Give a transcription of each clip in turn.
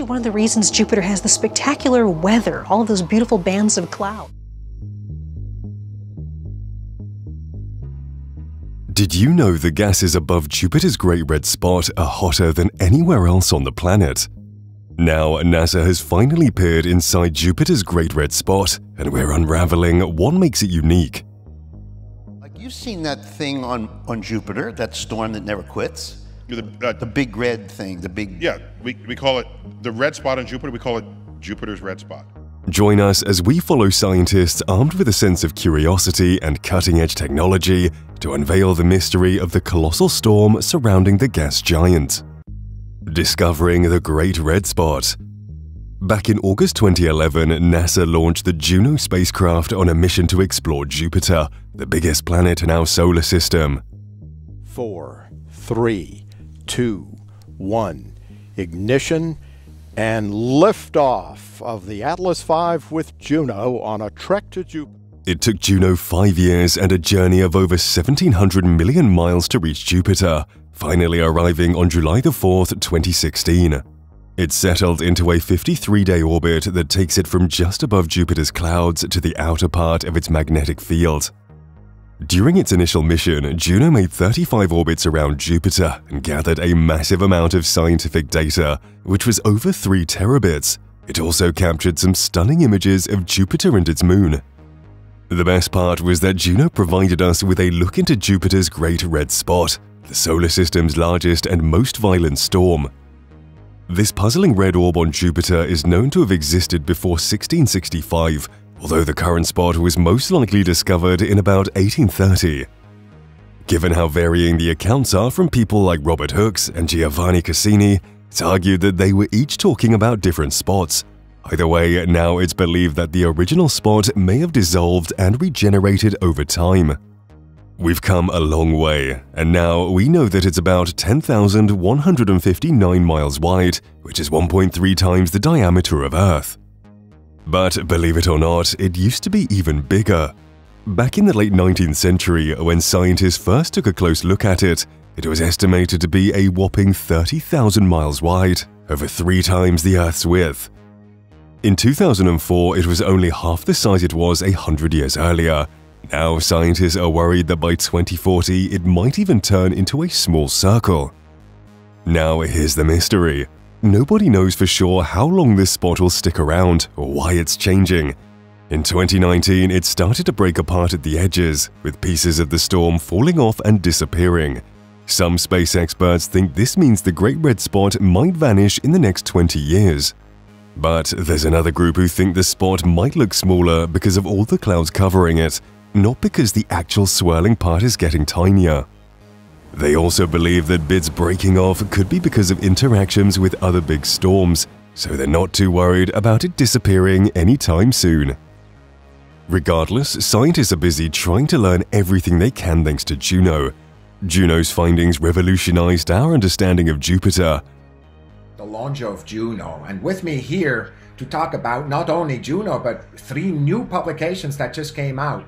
actually one of the reasons Jupiter has the spectacular weather, all of those beautiful bands of cloud. Did you know the gases above Jupiter's Great Red Spot are hotter than anywhere else on the planet? Now, NASA has finally peered inside Jupiter's Great Red Spot, and we're unraveling what makes it unique. You've seen that thing on Jupiter, that storm that never quits? The big red thing, the big... Yeah, we call it the red spot on Jupiter, we call it Jupiter's Red Spot. Join us as we follow scientists armed with a sense of curiosity and cutting-edge technology to unveil the mystery of the colossal storm surrounding the gas giant. Discovering the Great Red Spot. Back in August 2011, NASA launched the Juno spacecraft on a mission to explore Jupiter, the biggest planet in our solar system. 4, 3, 2, 1, ignition and liftoff of the Atlas V with Juno on a trek to Jupiter. It took Juno 5 years and a journey of over 1,700 million miles to reach Jupiter, finally arriving on July 4, 2016. It settled into a 53-day orbit that takes it from just above Jupiter's clouds to the outer part of its magnetic field. During its initial mission, Juno made 35 orbits around Jupiter and gathered a massive amount of scientific data, which was over 3 terabits. It also captured some stunning images of Jupiter and its moon. The best part was that Juno provided us with a look into Jupiter's Great Red Spot, the solar system's largest and most violent storm. This puzzling red orb on Jupiter is known to have existed before 1665, although the current spot was most likely discovered in about 1830. Given how varying the accounts are from people like Robert Hooke and Giovanni Cassini, it's argued that they were each talking about different spots. Either way, now it's believed that the original spot may have dissolved and regenerated over time. We've come a long way, and now we know that it's about 10,159 miles wide, which is 1.3 times the diameter of Earth. But believe it or not, it used to be even bigger. Back in the late 19th century, when scientists first took a close look at it, it was estimated to be a whopping 30,000 miles wide, over 3 times the Earth's width. In 2004, it was only half the size it was 100 years earlier. Now scientists are worried that by 2040, it might even turn into a small circle. Now here's the mystery. Nobody knows for sure how long this spot will stick around or why it's changing. In 2019, it started to break apart at the edges, with pieces of the storm falling off and disappearing. Some space experts think this means the Great Red Spot might vanish in the next 20 years. But there's another group who think the spot might look smaller because of all the clouds covering it, not because the actual swirling part is getting tinier. They also believe that bits breaking off could be because of interactions with other big storms, so they're not too worried about it disappearing anytime soon. Regardless, scientists are busy trying to learn everything they can thanks to Juno. Juno's findings revolutionized our understanding of Jupiter. The launch of Juno, and with me here to talk about not only Juno, but 3 new publications that just came out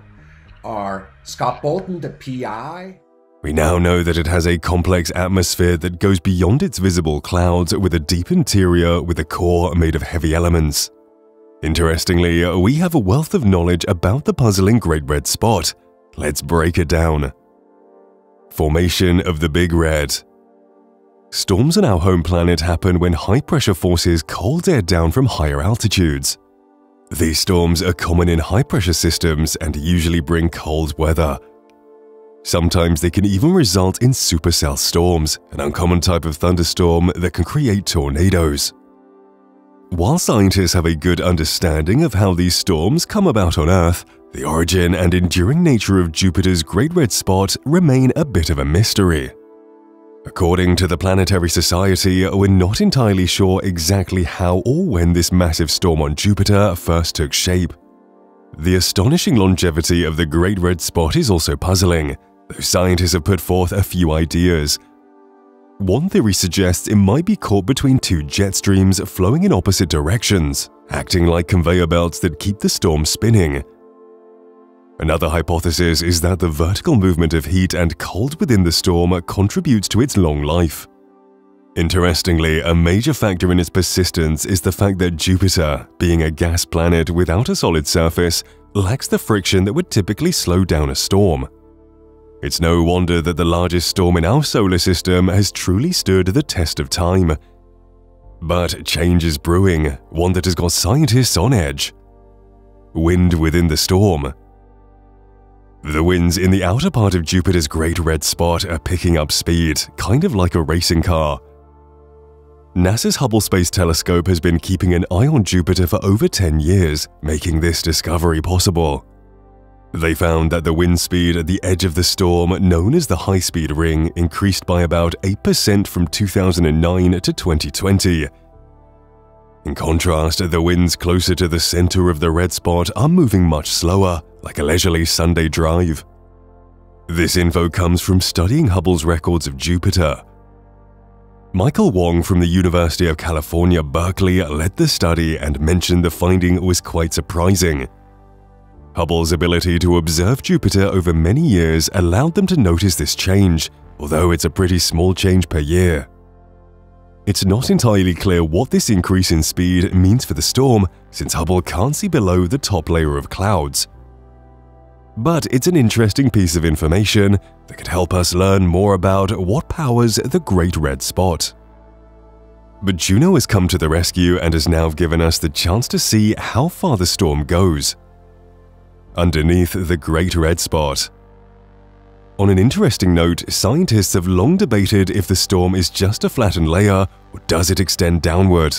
are Scott Bolton, the PI. We now know that it has a complex atmosphere that goes beyond its visible clouds, with a deep interior with a core made of heavy elements. Interestingly, we have a wealth of knowledge about the puzzling Great Red Spot. Let's break it down. Formation of the Big Red. Storms on our home planet happen when high-pressure forces cold air down from higher altitudes. These storms are common in high-pressure systems and usually bring cold weather. Sometimes they can even result in supercell storms, an uncommon type of thunderstorm that can create tornadoes. While scientists have a good understanding of how these storms come about on Earth, the origin and enduring nature of Jupiter's Great Red Spot remain a bit of a mystery. According to the Planetary Society, we're not entirely sure exactly how or when this massive storm on Jupiter first took shape. The astonishing longevity of the Great Red Spot is also puzzling, though scientists have put forth a few ideas. One theory suggests it might be caught between 2 jet streams flowing in opposite directions, acting like conveyor belts that keep the storm spinning. Another hypothesis is that the vertical movement of heat and cold within the storm contributes to its long life. Interestingly, a major factor in its persistence is the fact that Jupiter, being a gas planet without a solid surface, lacks the friction that would typically slow down a storm. It's no wonder that the largest storm in our solar system has truly stood the test of time. But change is brewing, one that has got scientists on edge. Wind within the storm. The winds in the outer part of Jupiter's Great Red Spot are picking up speed, kind of like a racing car. NASA's Hubble Space Telescope has been keeping an eye on Jupiter for over 10 years, making this discovery possible. They found that the wind speed at the edge of the storm, known as the high-speed ring, increased by about 8% from 2009 to 2020. In contrast, the winds closer to the center of the red spot are moving much slower, like a leisurely Sunday drive. This info comes from studying Hubble's records of Jupiter. Michael Wong from the University of California, Berkeley, led the study and mentioned the finding was quite surprising. Hubble's ability to observe Jupiter over many years allowed them to notice this change, although it's a pretty small change per year. It's not entirely clear what this increase in speed means for the storm, since Hubble can't see below the top layer of clouds. But it's an interesting piece of information that could help us learn more about what powers the Great Red Spot. But Juno has come to the rescue and has now given us the chance to see how far the storm goes. Underneath the Great Red Spot. On an interesting note, scientists have long debated if the storm is just a flattened layer or does it extend downward.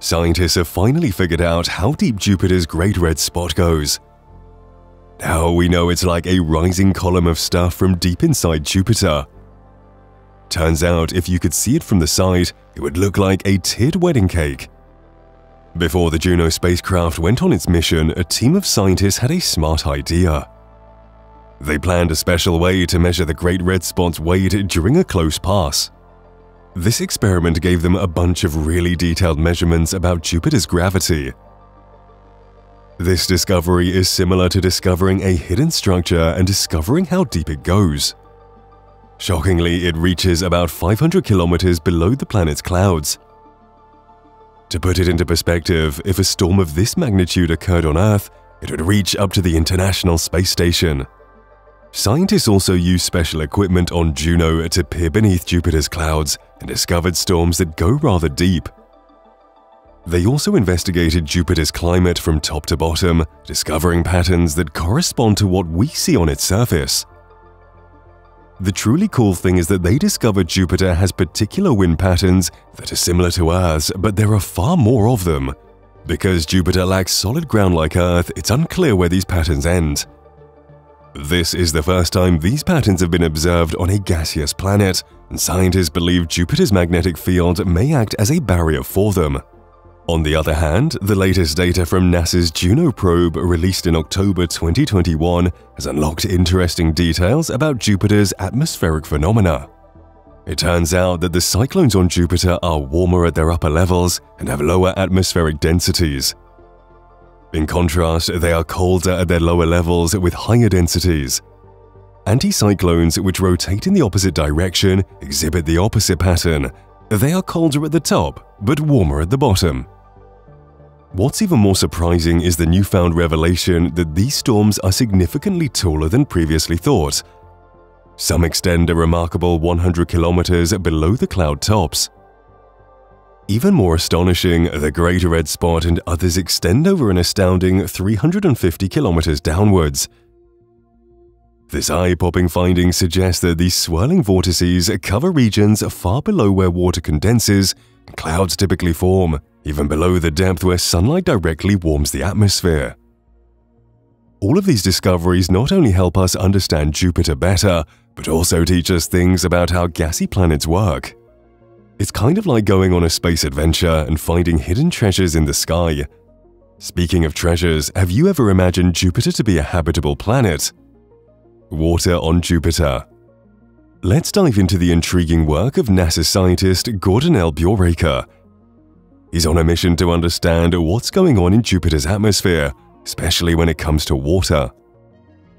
Scientists have finally figured out how deep Jupiter's Great Red Spot goes. Now we know it's like a rising column of stuff from deep inside Jupiter. Turns out if you could see it from the side, it would look like a tiered wedding cake. Before the Juno spacecraft went on its mission, a team of scientists had a smart idea. They planned a special way to measure the Great Red Spot's weight during a close pass. This experiment gave them a bunch of really detailed measurements about Jupiter's gravity. This discovery is similar to discovering a hidden structure and discovering how deep it goes. Shockingly, it reaches about 500 kilometers below the planet's clouds. To put it into perspective, if a storm of this magnitude occurred on Earth, it would reach up to the International Space Station. Scientists also used special equipment on Juno to peer beneath Jupiter's clouds and discovered storms that go rather deep. They also investigated Jupiter's climate from top to bottom, discovering patterns that correspond to what we see on its surface. The truly cool thing is that they discovered Jupiter has particular wind patterns that are similar to Earth's, but there are far more of them. Because Jupiter lacks solid ground like Earth, it's unclear where these patterns end. This is the first time these patterns have been observed on a gaseous planet, and scientists believe Jupiter's magnetic field may act as a barrier for them. On the other hand, the latest data from NASA's Juno probe, released in October 2021, has unlocked interesting details about Jupiter's atmospheric phenomena. It turns out that the cyclones on Jupiter are warmer at their upper levels and have lower atmospheric densities. In contrast, they are colder at their lower levels with higher densities. Anticyclones, which rotate in the opposite direction, exhibit the opposite pattern. They are colder at the top, but warmer at the bottom. What's even more surprising is the newfound revelation that these storms are significantly taller than previously thought. Some extend a remarkable 100 kilometers below the cloud tops. Even more astonishing, the Great Red Spot and others extend over an astounding 350 kilometers downwards. This eye-popping finding suggests that these swirling vortices cover regions far below where water condenses and clouds typically form, even below the depth where sunlight directly warms the atmosphere. All of these discoveries not only help us understand Jupiter better, but also teach us things about how gassy planets work. It's kind of like going on a space adventure and finding hidden treasures in the sky. Speaking of treasures, have you ever imagined Jupiter to be a habitable planet? Water on Jupiter. Let's dive into the intriguing work of NASA scientist Gordon L. Bjoraker. He's on a mission to understand what's going on in Jupiter's atmosphere, especially when it comes to water.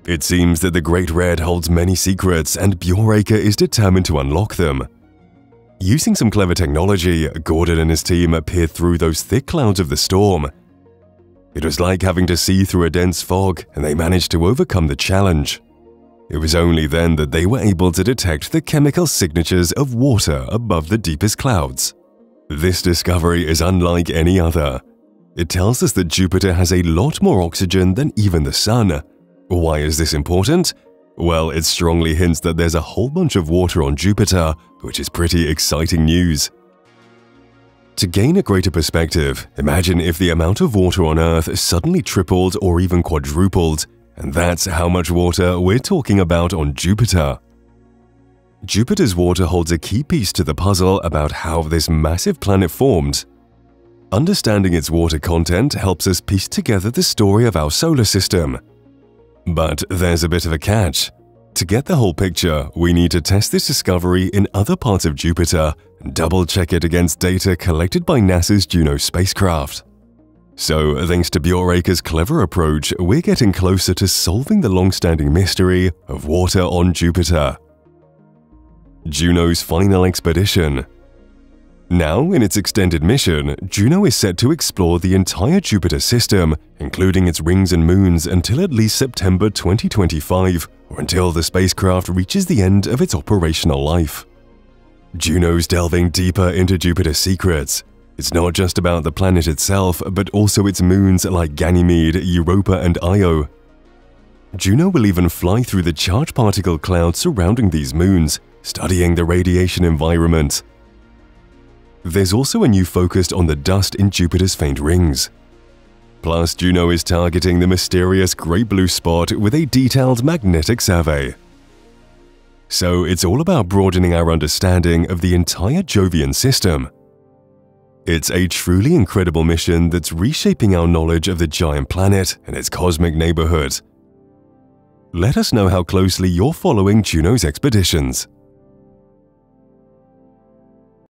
It seems that the Great Red holds many secrets, and Bjoraker is determined to unlock them. Using some clever technology, Gordon and his team peered through those thick clouds of the storm. It was like having to see through a dense fog, and they managed to overcome the challenge. It was only then that they were able to detect the chemical signatures of water above the deepest clouds. This discovery is unlike any other. It tells us that Jupiter has a lot more oxygen than even the Sun. Why is this important? Well, it strongly hints that there's a whole bunch of water on Jupiter, which is pretty exciting news. To gain a greater perspective, imagine if the amount of water on Earth suddenly tripled or even quadrupled, and that's how much water we're talking about on Jupiter. Jupiter's water holds a key piece to the puzzle about how this massive planet formed. Understanding its water content helps us piece together the story of our solar system. But there's a bit of a catch. To get the whole picture, we need to test this discovery in other parts of Jupiter and double-check it against data collected by NASA's Juno spacecraft. So, thanks to Bjoraker's clever approach, we're getting closer to solving the long-standing mystery of water on Jupiter. Juno's final expedition. Now, in its extended mission, Juno is set to explore the entire Jupiter system, including its rings and moons, until at least September 2025, or until the spacecraft reaches the end of its operational life. Juno's delving deeper into Jupiter's secrets. It's not just about the planet itself, but also its moons like Ganymede, Europa, and Io. Juno will even fly through the charged particle cloud surrounding these moons, studying the radiation environment. There's also a new focus on the dust in Jupiter's faint rings. Plus, Juno is targeting the mysterious Great Blue Spot with a detailed magnetic survey. So it's all about broadening our understanding of the entire Jovian system. It's a truly incredible mission that's reshaping our knowledge of the giant planet and its cosmic neighborhood. Let us know how closely you're following Juno's expeditions.